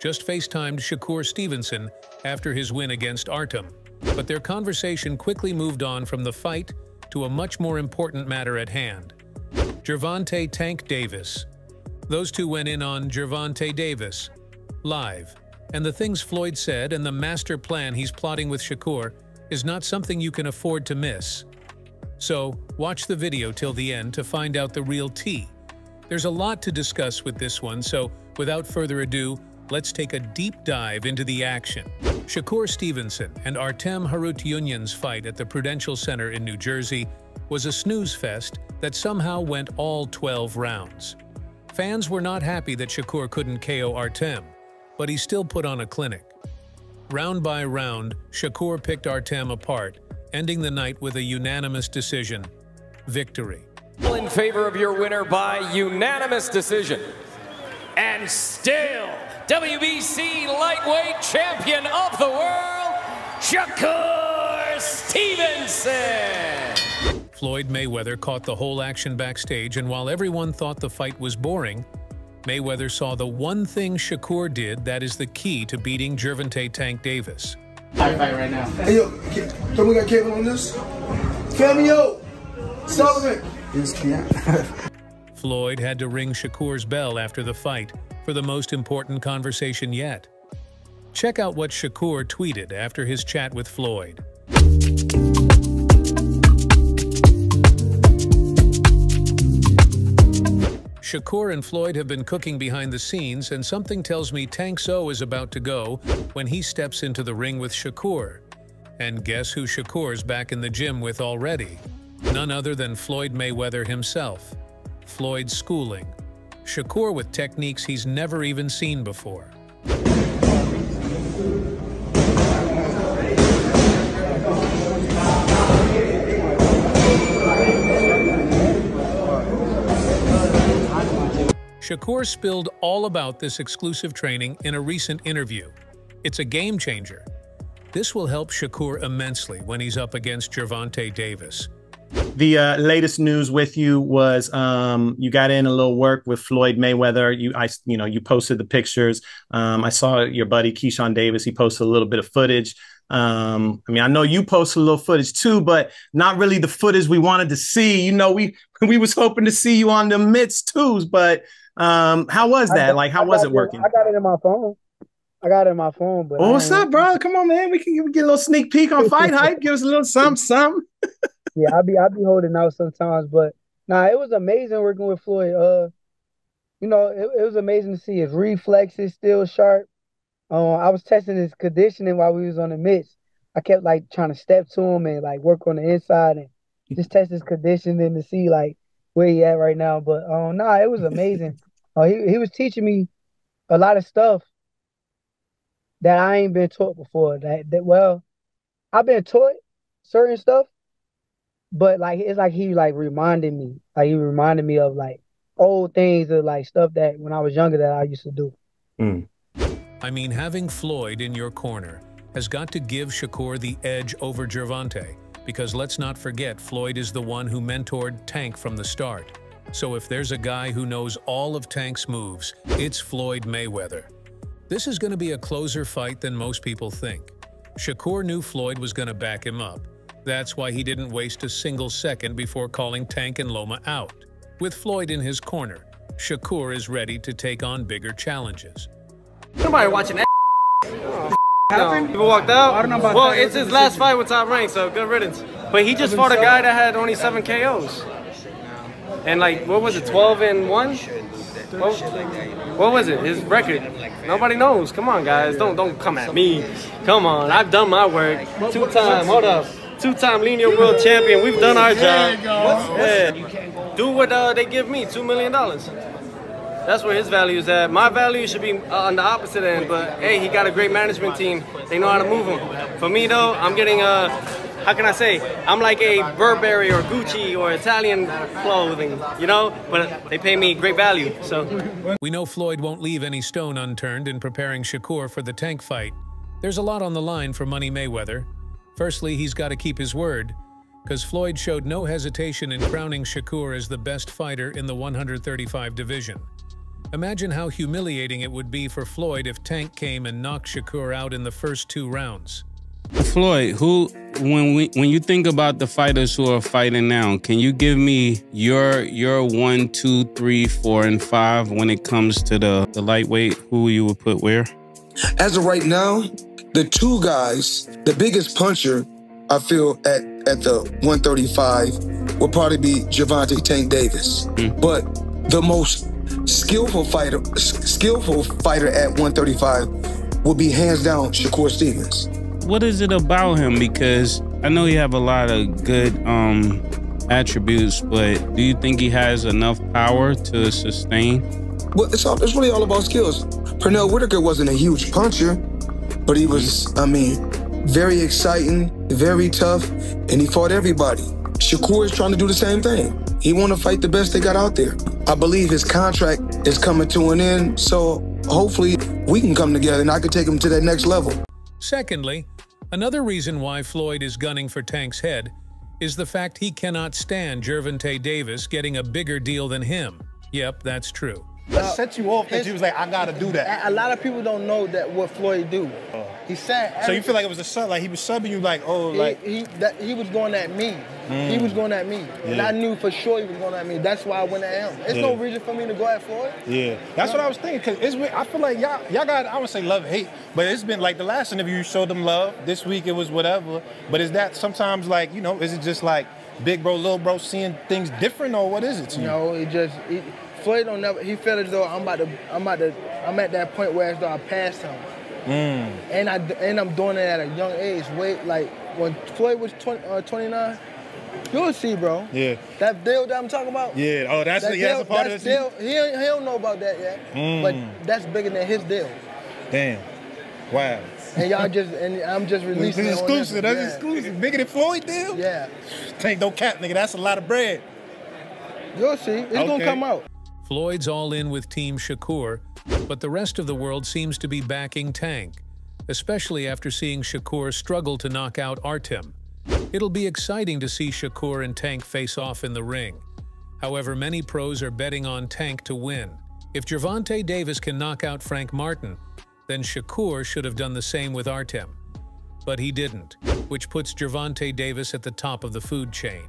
just FaceTimed Shakur Stevenson after his win against Artem, but their conversation quickly moved on from the fight to a much more important matter at hand. Gervonta Tank Davis. Those two went in on Gervonta Davis live, and the things Floyd said and the master plan he's plotting with Shakur is not something you can afford to miss. So, watch the video till the end to find out the real tea. There's a lot to discuss with this one, so without further ado, let's take a deep dive into the action. Shakur Stevenson and Artem Harutyunyan's fight at the Prudential Center in New Jersey was a snooze fest that somehow went all 12 rounds. Fans were not happy that Shakur couldn't KO Artem, but he still put on a clinic. Round by round, Shakur picked Artem apart, ending the night with a unanimous decision. Victory. In favor of your winner by unanimous decision. And still, WBC lightweight champion of the world, Shakur Stevenson. Floyd Mayweather caught the whole action backstage, and while everyone thought the fight was boring, Mayweather saw the one thing Shakur did that is the key to beating Gervonta Tank Davis. Fight right now. Hey, yo, don't we got Caitlin on this? Cameo! Stop with it! Floyd had to ring Shakur's bell after the fight for the most important conversation yet. Check out what Shakur tweeted after his chat with Floyd. Shakur and Floyd have been cooking behind the scenes, and something tells me Tank So is about to go when he steps into the ring with Shakur. And guess who Shakur's back in the gym with already? None other than Floyd Mayweather himself. Floyd schooling Shakur with techniques he's never even seen before. Shakur spilled all about this exclusive training in a recent interview. It's a game changer. This will help Shakur immensely when he's up against Gervonta Davis. The latest news with you was you got in a little work with Floyd Mayweather. You posted the pictures. I saw your buddy Keyshawn Davis. He posted a little bit of footage. I mean, I know you posted a little footage too, but not really the footage we wanted to see. You know, we was hoping to see you on the midst twos, but how was that? How was it working? I got it in my phone. But oh, what's up, bro? Come on, man. We can get a little sneak peek on Fight Hype. Give us a little something. Yeah, I'll be holding out sometimes, but nah, it was amazing working with Floyd. It was amazing to see his reflexes still sharp. I was testing his conditioning while we was on the mitts. I kept trying to step to him and work on the inside and just test his conditioning to see where he at right now. But it was amazing. He was teaching me a lot of stuff that I ain't been taught before. Well, I've been taught certain stuff, but it's he reminded me. He reminded me of old things or stuff that when I was younger that I used to do. Mm. I mean, having Floyd in your corner has got to give Shakur the edge over Gervonta, because let's not forget Floyd is the one who mentored Tank from the start. So if there's a guy who knows all of Tank's moves, it's Floyd Mayweather. This is going to be a closer fight than most people think. Shakur knew Floyd was going to back him up. That's why he didn't waste a single second before calling Tank and Loma out. With Floyd in his corner, Shakur is ready to take on bigger challenges. Somebody watching that. People walked out. I don't know about well, that. It's his last fight with Top Rank, so good riddance. But he just fought a guy that had only 7 KOs. And what was it, 12-1? What was it? His record. Nobody knows. Come on, guys. Don't come at me. Come on. I've done my work. 2-time. Hold up. 2-time lineal world champion. We've done our job. Yeah. Do what they give me, $2 million. That's where his value is at. My value should be on the opposite end, but hey, he got a great management team. They know how to move him. For me though, I'm getting a, how can I say? I'm like a Burberry or Gucci or Italian clothing, but they pay me great value, so. We know Floyd won't leave any stone unturned in preparing Shakur for the Tank fight. There's a lot on the line for Money Mayweather. Firstly, he's got to keep his word, because Floyd showed no hesitation in crowning Shakur as the best fighter in the 135 division. Imagine how humiliating it would be for Floyd if Tank came and knocked Shakur out in the first two rounds. Floyd, when you think about the fighters who are fighting now, can you give me your 1, 2, 3, 4, and 5 when it comes to the lightweight, who you would put where? As of right now, the two guys, the biggest puncher, I feel at the 135 would probably be Gervonta Tank Davis. But the most skillful fighter at 135 would be hands down Shakur Stevenson. What is it about him? Because I know you have a lot of good attributes, but do you think he has enough power to sustain? Well, it's really all about skills. Pernell Whitaker wasn't a huge puncher, but he was, I mean, very exciting, very tough, and he fought everybody. Shakur is trying to do the same thing. He want to fight the best they got out there. I believe his contract is coming to an end, so hopefully we can come together and I can take him to that next level. Secondly, another reason why Floyd is gunning for Tank's head is the fact he cannot stand Gervonta Davis getting a bigger deal than him. Yep, that's true. That set you off because you was like, I gotta do that. A lot of people don't know that what Floyd do. He said. So you feel like it was a sub, like he was subbing you, like, oh, like he was going at me. He was going at me, and I knew for sure he was going at me. That's why I went at him. It's no reason for me to go at Floyd. Yeah, that's what I was thinking. Cause it's, I feel like y'all got, I would say love, hate, but it's been like the last interview you showed them love. This week it was whatever. But is that sometimes like, you know, is it just like big bro, little bro, seeing things different, or what is it to you? No, it just. Floyd don't never. He felt as though I'm at that point where as though I passed him, and I'm doing it at a young age. Wait, like when Floyd was 29, you'll see, bro. Yeah. That deal that I'm talking about. Yeah. Oh, that's a part of the deal. He don't know about that yet, but that's bigger than his deal. Damn. Wow. And y'all just, and I'm just releasing. This is exclusive. That's exclusive. Bigger than Floyd deal. Yeah. Tank, don't cap, nigga. That's a lot of bread. You'll see. It's gonna come out. Floyd's all in with Team Shakur, but the rest of the world seems to be backing Tank, especially after seeing Shakur struggle to knock out Artem. It'll be exciting to see Shakur and Tank face off in the ring. However, many pros are betting on Tank to win. If Gervonta Davis can knock out Frank Martin, then Shakur should have done the same with Artem. But he didn't, which puts Gervonta Davis at the top of the food chain.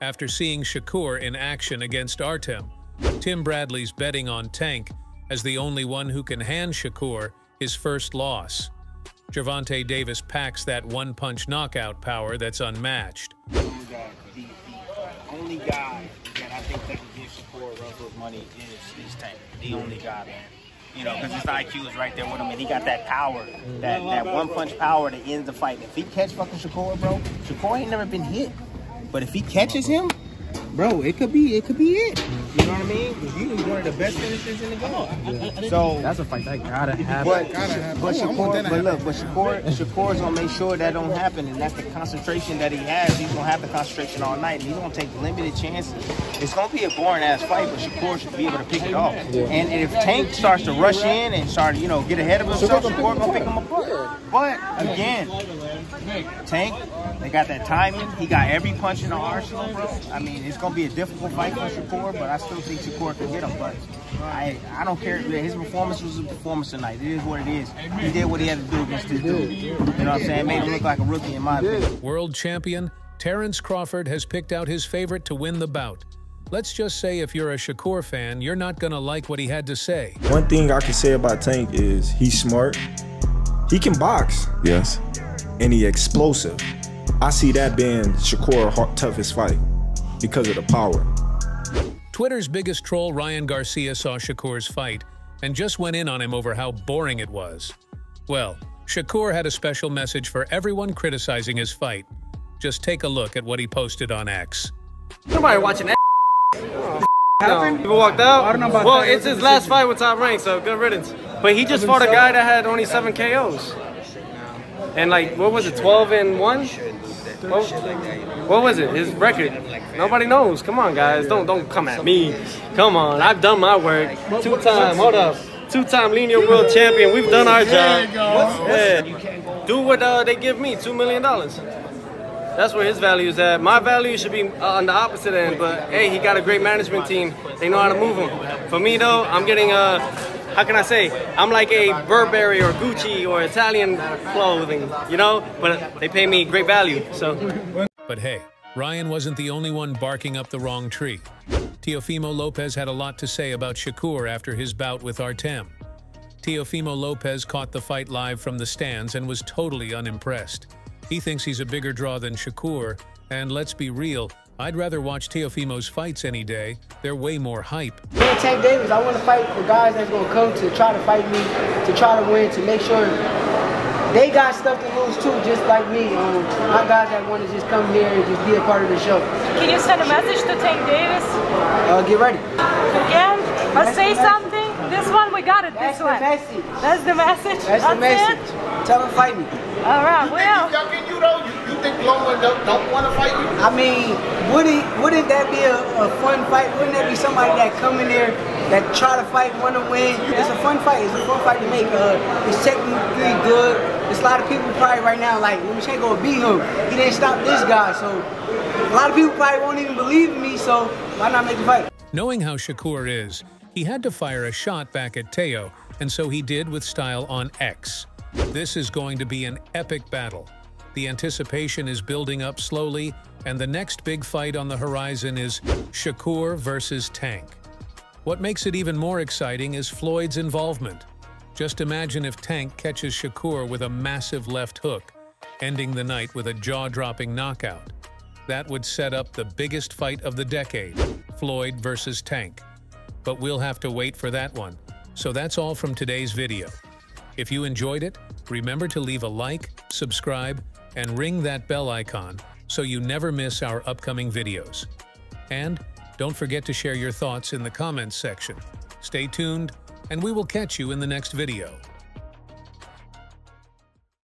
After seeing Shakur in action against Artem, Tim Bradley's betting on Tank as the only one who can hand Shakur his first loss. Gervonta Davis packs that one-punch knockout power that's unmatched. The only guy that I think that can give Shakur a run for money is Tank. The only guy, man. You know, because his IQ is right there with him, and he got that power, that one-punch power to end the fight. If he catch fucking Shakur, bro, Shakur ain't never been hit. But if he catches him, bro, it could be it. You know what I mean? Because he was one of the best finishers in the game. Yeah. So that's a fight that gotta happen. But Shakur's gonna make sure that don't happen, and that's the concentration that he has. He's gonna have the concentration all night, and he's gonna take limited chances. It's gonna be a boring ass fight, but Shakur should be able to pick it off. Yeah. And if Tank starts to rush in and start, you know, get ahead of himself, Shakur gonna pick him apart. But again, Tank, they got that timing. He got every punch in the arsenal, bro. I mean, it's gonna be a difficult fight for Shakur, but I still think Shakur can get him. But I don't care. His performance was a performance tonight. It is what it is. He did what he had to do against this dude. You know what I'm saying? Made him look like a rookie in my opinion. World champion Terrence Crawford has picked out his favorite to win the bout. Let's just say if you're a Shakur fan, you're not gonna like what he had to say. One thing I can say about Tank is he's smart. He can box. Yes. And he's explosive. I see that being Shakur's toughest fight because of the power. Twitter's biggest troll, Ryan Garcia, saw Shakur's fight and just went in on him over how boring it was. Well, Shakur had a special message for everyone criticizing his fight. Just take a look at what he posted on X. Somebody watching that. People walked out. I don't know about that. It's his last fight with Top Rank, so good riddance. But he just fought a guy that had only 7 KOs. And like, what was it, 12-1? What was it? His record. Nobody knows. Come on, guys. Don't come at me. Come on. I've done my work. 2-time. Hold up. 2-time lineal world champion. We've done our job. Yeah. Do what they give me. $2 million. That's where his value is at. My value should be on the opposite end, but hey, he got a great management team. They know how to move him. For me though, I'm getting a, how can I say? I'm like a Burberry or Gucci or Italian clothing, you know? But they pay me great value, so. But hey, Ryan wasn't the only one barking up the wrong tree. Teofimo Lopez had a lot to say about Shakur after his bout with Artem. Teofimo Lopez caught the fight live from the stands and was totally unimpressed. He thinks he's a bigger draw than Shakur, and let's be real, I'd rather watch Teofimo's fights any day. They're way more hype. Tank Davis, I want to fight the guys that's going to come to try to fight me, to try to win, to make sure they got stuff to lose too, just like me. My guys that want to just come here and just be a part of the show. Can you send a message to Tank Davis? Get ready. Again? Or say something? This one, we got it, this one. That's the message. That's the message? That's the message. Tell him to fight me. All right, well. You think he's ducking you, though? You think Loma don't want to fight you? I mean, wouldn't that be a fun fight? Wouldn't that be somebody that come in there, that try to fight, want to win? Yeah. It's a fun fight. It's a fun fight to make. It's technically good. There's a lot of people probably right now like, Lomachenko beat him. He didn't stop this guy. So a lot of people probably won't even believe in me, so why not make the fight? Knowing how Shakur is, he had to fire a shot back at Teo, and so he did with style on X. This is going to be an epic battle. The anticipation is building up slowly, and the next big fight on the horizon is Shakur versus Tank. What makes it even more exciting is Floyd's involvement. Just imagine if Tank catches Shakur with a massive left hook, ending the night with a jaw-dropping knockout. That would set up the biggest fight of the decade, Floyd versus Tank. But we'll have to wait for that one. So that's all from today's video. If you enjoyed it, remember to leave a like, subscribe, and ring that bell icon so you never miss our upcoming videos. And don't forget to share your thoughts in the comments section. Stay tuned, and we will catch you in the next video.